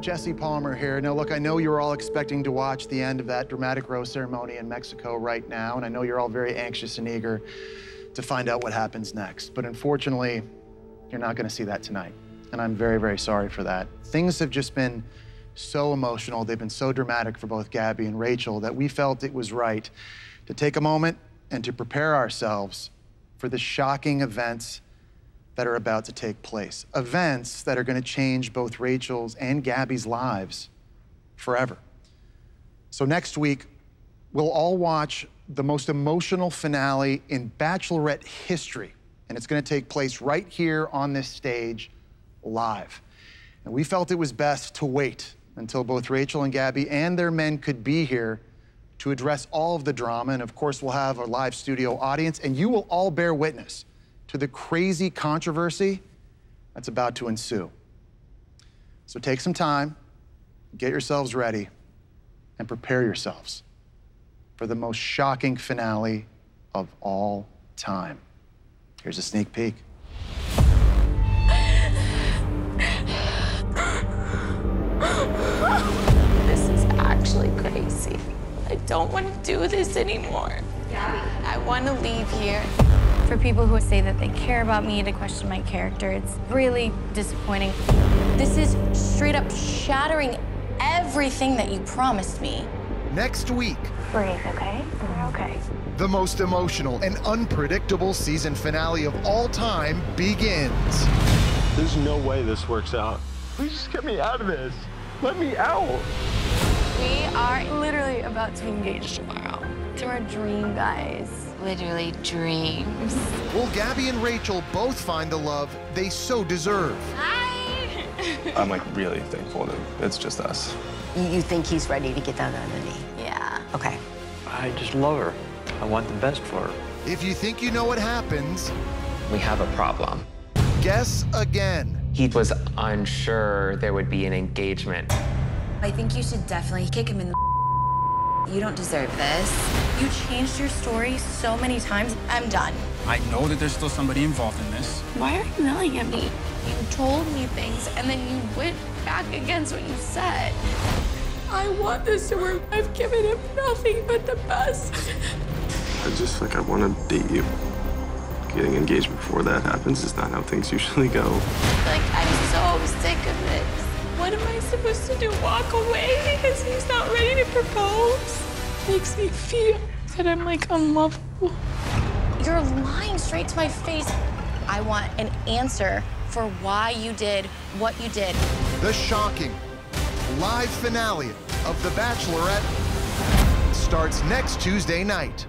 Jesse Palmer here. Now, look, I know you're all expecting to watch the end of that dramatic rose ceremony in Mexico right now, and I know you're all very anxious and eager to find out what happens next. But unfortunately, you're not going to see that tonight, and I'm very, very sorry for that. Things have just been so emotional. They've been so dramatic for both Gabby and Rachel that we felt it was right to take a moment and to prepare ourselves for the shocking events that are about to take place. Events that are going to change both Rachel's and Gabby's lives forever. So next week, we'll all watch the most emotional finale in Bachelorette history. And it's going to take place right here on this stage, live. And we felt it was best to wait until both Rachel and Gabby and their men could be here to address all of the drama. And of course, we'll have a live studio audience, and you will all bear witness to the crazy controversy that's about to ensue. So take some time, get yourselves ready, and prepare yourselves for the most shocking finale of all time. Here's a sneak peek. This is actually crazy. I don't want to do this anymore. Gabby. I want to leave here. For people who say that they care about me, to question my character, it's really disappointing. This is straight up shattering everything that you promised me. Next week. Breathe, okay? We're okay. The most emotional and unpredictable season finale of all time begins. There's no way this works out. Please just get me out of this. Let me out. We are literally about to engage tomorrow to our dream guys. Literally dreams. Will Gabby and Rachel both find the love they so deserve? Hi! I'm like really thankful that it's just us. You think he's ready to get down on the knee? Yeah. Okay. I just love her. I want the best for her. If you think you know what happens, we have a problem. Guess again. He was unsure there would be an engagement. I think you should definitely kick him in the. You don't deserve this. You changed your story so many times. I'm done. I know that there's still somebody involved in this. Why are you yelling at me? You told me things, and then you went back against what you said. I want this to work. I've given him nothing but the best. I want to date you. Getting engaged before that happens is not how things usually go. Like, I'm so sick of this. What am I supposed to do? Walk away because he's not ready to propose? Makes me feel that I'm like unlovable. You're lying straight to my face. I want an answer for why you did what you did. The shocking live finale of The Bachelorette starts next Tuesday night.